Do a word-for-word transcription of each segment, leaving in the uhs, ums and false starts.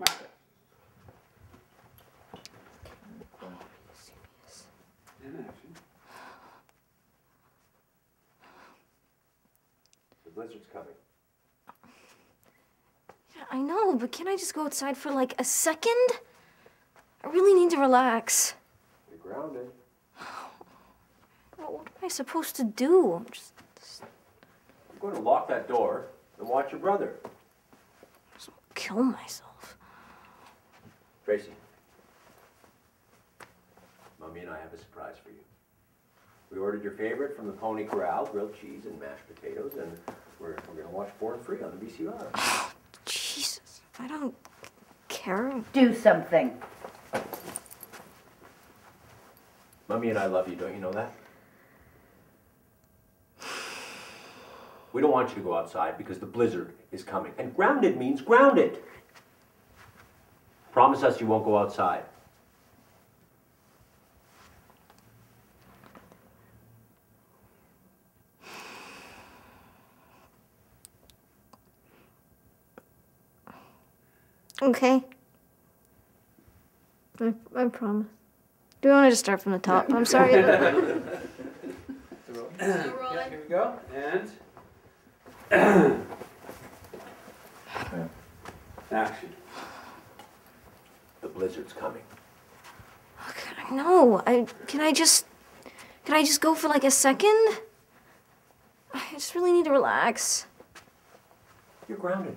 market. In action. The blizzard's coming. Yeah, I know, but can I just go outside for like a second? I really need to relax. You're grounded. What am I supposed to do? I'm just, just... I'm going to lock that door and watch your brother. I just want to kill myself. Tracy. Mommy and I have a surprise for you. We ordered your favorite from the Pony Corral, grilled cheese and mashed potatoes, and we're, we're going to watch Born Free on the V C R. Oh, Jesus, I don't care. Do something. Mommy and I love you, don't you know that? We don't want you to go outside because the blizzard is coming. And grounded means grounded. Promise us you won't go outside. Okay. I, I promise. Do we want to just start from the top? Yeah. I'm sorry. Roll. Yeah, here we go. And... action. The blizzard's coming. Okay, no, I can I just can I just go for like a second? I just really need to relax. You're grounded.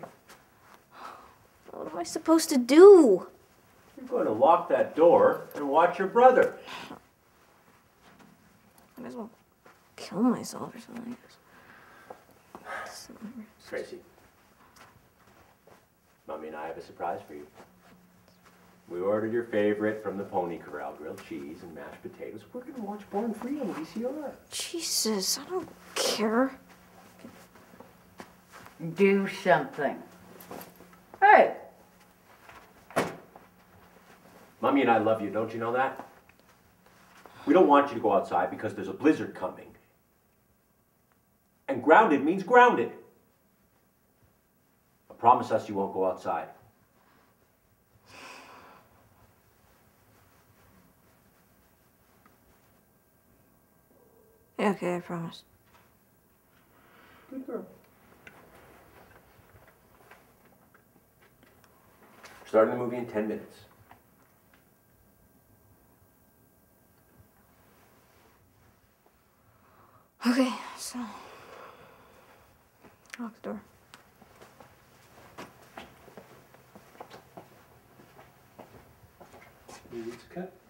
What am I supposed to do? You're going to lock that door and watch your brother. I might as well kill myself or something. Tracy, Mommy and I have a surprise for you. We ordered your favorite from the Pony Corral, grilled cheese and mashed potatoes. We're going to watch Born Free on V C R. Jesus, I don't care. Do something. Hey! Mommy and I love you, don't you know that? We don't want you to go outside because there's a blizzard coming. And grounded means grounded. I promise us you won't go outside. Okay, I promise. Good girl. We're starting the movie in ten minutes. Okay, so... lock the door. It's cut.